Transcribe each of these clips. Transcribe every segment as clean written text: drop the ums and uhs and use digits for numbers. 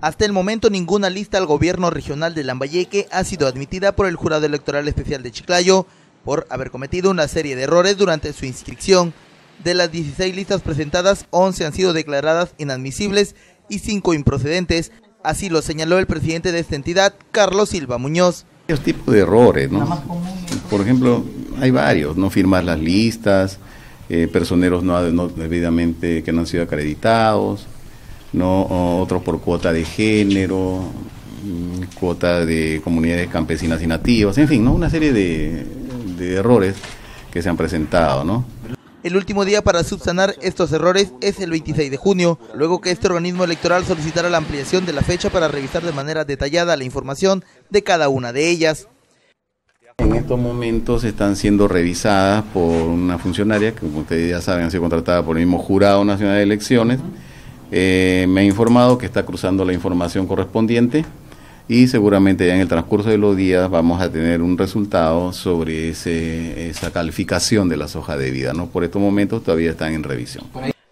Hasta el momento, ninguna lista al gobierno regional de Lambayeque ha sido admitida por el Jurado Electoral Especial de Chiclayo por haber cometido una serie de errores durante su inscripción. De las 16 listas presentadas, 11 han sido declaradas inadmisibles y 5 improcedentes. Así lo señaló el presidente de esta entidad, Carlos Silva Muñoz. Varios tipos de errores, ¿no? Por ejemplo, hay varios, no firmar las listas, personeros no debidamente que no han sido acreditados, no otros por cuota de género, cuota de comunidades campesinas y nativas, en fin, ¿no? Una serie de errores que se han presentado, ¿no? El último día para subsanar estos errores es el 26 de junio, luego que este organismo electoral solicitará la ampliación de la fecha para revisar de manera detallada la información de cada una de ellas. En estos momentos están siendo revisadas por una funcionaria, que como ustedes ya saben, ha sido contratada por el mismo Jurado Nacional de Elecciones. Me ha informado que está cruzando la información correspondiente y seguramente ya en el transcurso de los días vamos a tener un resultado sobre esa calificación de las hojas de vida, ¿no? Por estos momentos todavía están en revisión.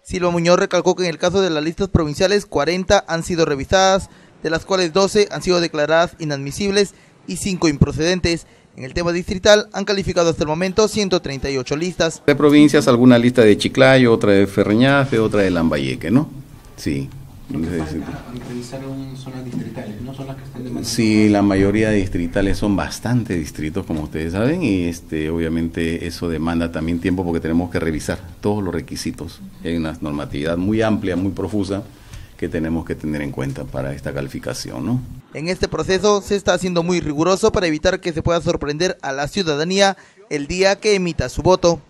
Silva Muñoz recalcó que en el caso de las listas provinciales, 40 han sido revisadas, de las cuales 12 han sido declaradas inadmisibles y 5 improcedentes. En el tema distrital han calificado hasta el momento 138 listas. De provincias, alguna lista de Chiclayo, otra de Ferreñafe, otra de Lambayeque, ¿no? Sí. Zonas distritales, ¿no? Son las que están de manera. Sí, la mayoría de distritales son bastante distritos, como ustedes saben, y obviamente eso demanda también tiempo porque tenemos que revisar todos los requisitos. Hay una normatividad muy amplia, muy profusa, que tenemos que tener en cuenta para esta calificación, ¿no? En este proceso se está haciendo muy riguroso para evitar que se pueda sorprender a la ciudadanía el día que emita su voto.